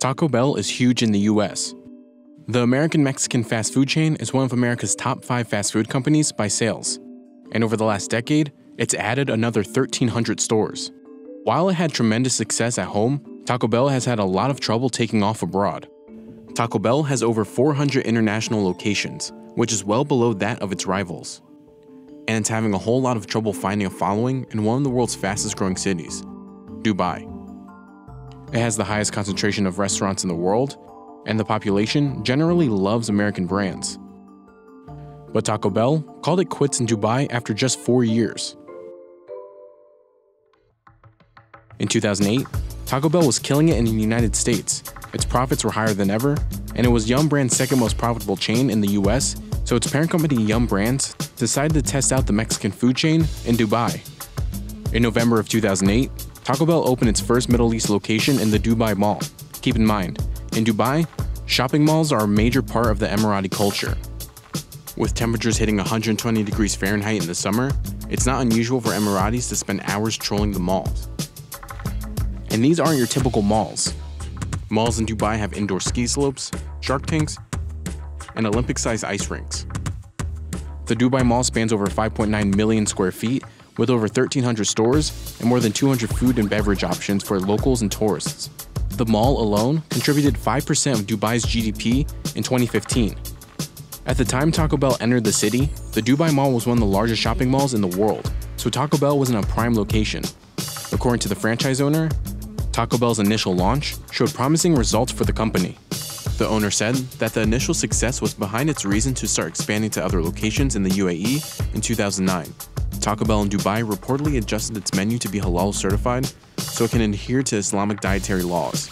Taco Bell is huge in the US. The American-Mexican fast food chain is one of America's top 5 fast food companies by sales, and over the last decade, it's added another 1,300 stores. While it had tremendous success at home, Taco Bell has had a lot of trouble taking off abroad. Taco Bell has over 400 international locations, which is well below that of its rivals. And it's having a whole lot of trouble finding a following in one of the world's fastest-growing cities, Dubai. It has the highest concentration of restaurants in the world, and the population generally loves American brands. But Taco Bell called it quits in Dubai after just 4 years. In 2008, Taco Bell was killing it in the United States. Its profits were higher than ever, and it was Yum Brands' second most profitable chain in the US, so its parent company Yum Brands decided to test out the Mexican food chain in Dubai. In November of 2008, Taco Bell opened its first Middle East location in the Dubai Mall. Keep in mind, in Dubai, shopping malls are a major part of the Emirati culture. With temperatures hitting 120 degrees Fahrenheit in the summer, it's not unusual for Emiratis to spend hours trolling the malls. And these aren't your typical malls. Malls in Dubai have indoor ski slopes, shark tanks, and Olympic-sized ice rinks. The Dubai Mall spans over 5.9 million square feet, with over 1,300 stores and more than 200 food and beverage options for locals and tourists. The mall alone contributed 5% of Dubai's GDP in 2015. At the time Taco Bell entered the city, the Dubai Mall was one of the largest shopping malls in the world, so Taco Bell was in a prime location. According to the franchise owner, Taco Bell's initial launch showed promising results for the company. The owner said that the initial success was behind its reason to start expanding to other locations in the UAE in 2009. Taco Bell in Dubai reportedly adjusted its menu to be halal certified, so it can adhere to Islamic dietary laws.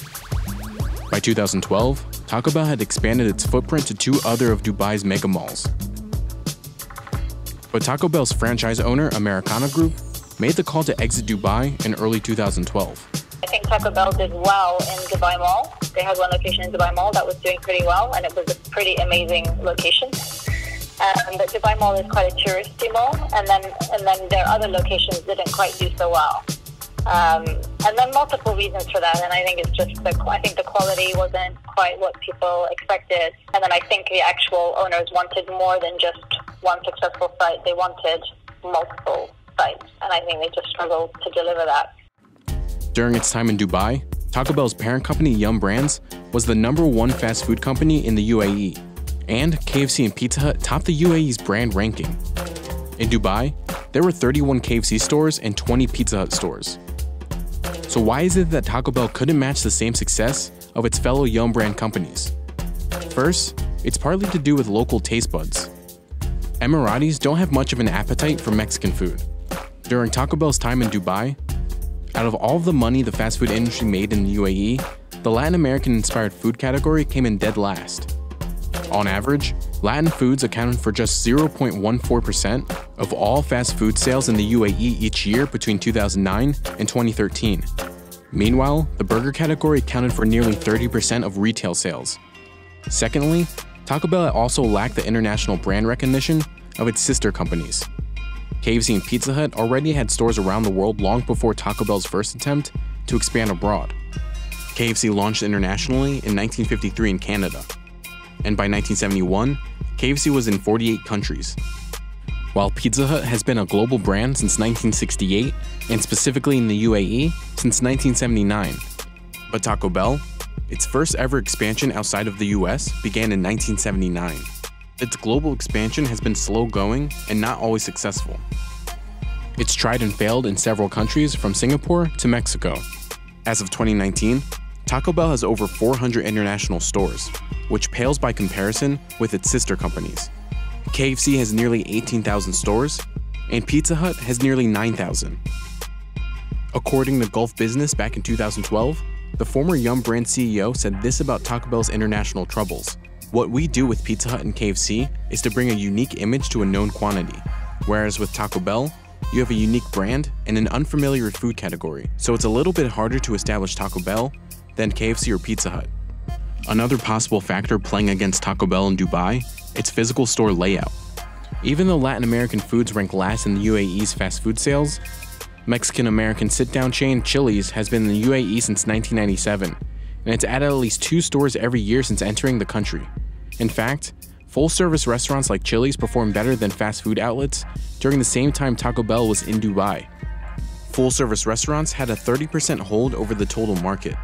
By 2012, Taco Bell had expanded its footprint to 2 other of Dubai's mega malls. But Taco Bell's franchise owner, Americana Group, made the call to exit Dubai in early 2012. I think Taco Bell did well in Dubai Mall. They had one location in Dubai Mall that was doing pretty well, and it was a pretty amazing location. But Dubai Mall is quite a touristy mall, and then their other locations didn't quite do so well. And then multiple reasons for that, and I think it's just I think the quality wasn't quite what people expected, and then I think the actual owners wanted more than just one successful site. They wanted multiple sites, and I think they just struggled to deliver that. During its time in Dubai, Taco Bell's parent company Yum Brands was the #1 fast food company in the UAE. And KFC and Pizza Hut topped the UAE's brand ranking. In Dubai, there were 31 KFC stores and 20 Pizza Hut stores. So why is it that Taco Bell couldn't match the same success of its fellow Yum brand companies? First, it's partly to do with local taste buds. Emiratis don't have much of an appetite for Mexican food. During Taco Bell's time in Dubai, out of all the money the fast food industry made in the UAE, the Latin American-inspired food category came in dead last. On average, Latin foods accounted for just 0.14% of all fast food sales in the UAE each year between 2009 and 2013. Meanwhile, the burger category accounted for nearly 30% of retail sales. Secondly, Taco Bell also lacked the international brand recognition of its sister companies. KFC and Pizza Hut already had stores around the world long before Taco Bell's first attempt to expand abroad. KFC launched internationally in 1953 in Canada. And by 1971, KFC was in 48 countries. While Pizza Hut has been a global brand since 1968, and specifically in the UAE since 1979. But Taco Bell, its first ever expansion outside of the US, began in 1979. Its global expansion has been slow going and not always successful. It's tried and failed in several countries from Singapore to Mexico. As of 2019, Taco Bell has over 400 international stores, which pales by comparison with its sister companies. KFC has nearly 18,000 stores, and Pizza Hut has nearly 9,000. According to Gulf Business back in 2012, the former Yum Brands CEO said this about Taco Bell's international troubles. What we do with Pizza Hut and KFC is to bring a unique image to a known quantity, whereas with Taco Bell, you have a unique brand and an unfamiliar food category, so it's a little bit harder to establish Taco Bell than KFC or Pizza Hut. Another possible factor playing against Taco Bell in Dubai, its physical store layout. Even though Latin American foods rank last in the UAE's fast food sales, Mexican-American sit-down chain Chili's has been in the UAE since 1997 and it's added at least 2 stores every year since entering the country. In fact, full-service restaurants like Chili's perform better than fast food outlets during the same time Taco Bell was in Dubai. Full-service restaurants had a 30% hold over the total market.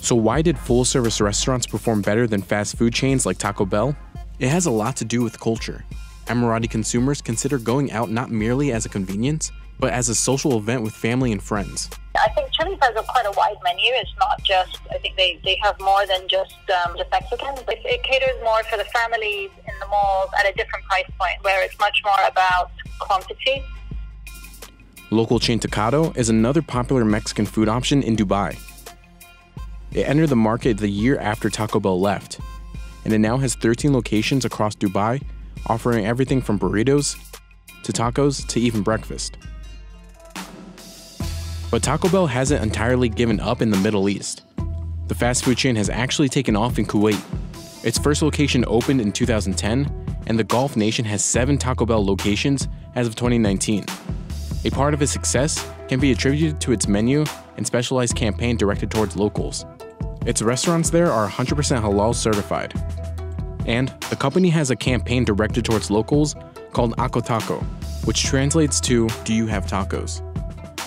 So why did full-service restaurants perform better than fast food chains like Taco Bell? It has a lot to do with culture. Emirati consumers consider going out not merely as a convenience, but as a social event with family and friends. I think Chili's has quite a wide menu. It's not just, I think they have more than just Mexicans. It caters more for the families in the malls at a different price point, where it's much more about quantity. Local chain Tocado is another popular Mexican food option in Dubai. It entered the market the year after Taco Bell left, and it now has 13 locations across Dubai, offering everything from burritos to tacos to even breakfast. But Taco Bell hasn't entirely given up in the Middle East. The fast food chain has actually taken off in Kuwait. Its first location opened in 2010, and the Gulf nation has 7 Taco Bell locations as of 2019. A part of its success can be attributed to its menu and specialized campaign directed towards locals. Its restaurants there are 100% halal certified. And the company has a campaign directed towards locals called Ako Taco, which translates to, "Do you have tacos?"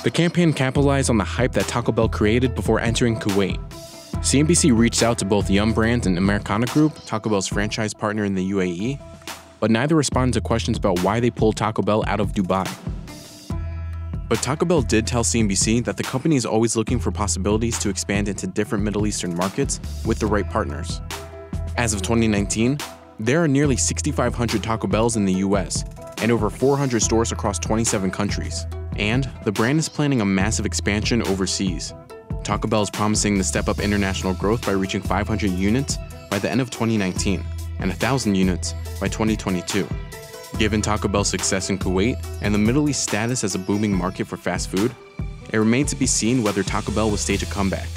The campaign capitalized on the hype that Taco Bell created before entering Kuwait. CNBC reached out to both Yum Brands and Americana Group, Taco Bell's franchise partner in the UAE, but neither responded to questions about why they pulled Taco Bell out of Dubai. But Taco Bell did tell CNBC that the company is always looking for possibilities to expand into different Middle Eastern markets with the right partners. As of 2019, there are nearly 6,500 Taco Bells in the US and over 400 stores across 27 countries. And the brand is planning a massive expansion overseas. Taco Bell is promising to step up international growth by reaching 500 units by the end of 2019 and 1,000 units by 2022. Given Taco Bell's success in Kuwait and the Middle East status as a booming market for fast food, it remains to be seen whether Taco Bell will stage a comeback.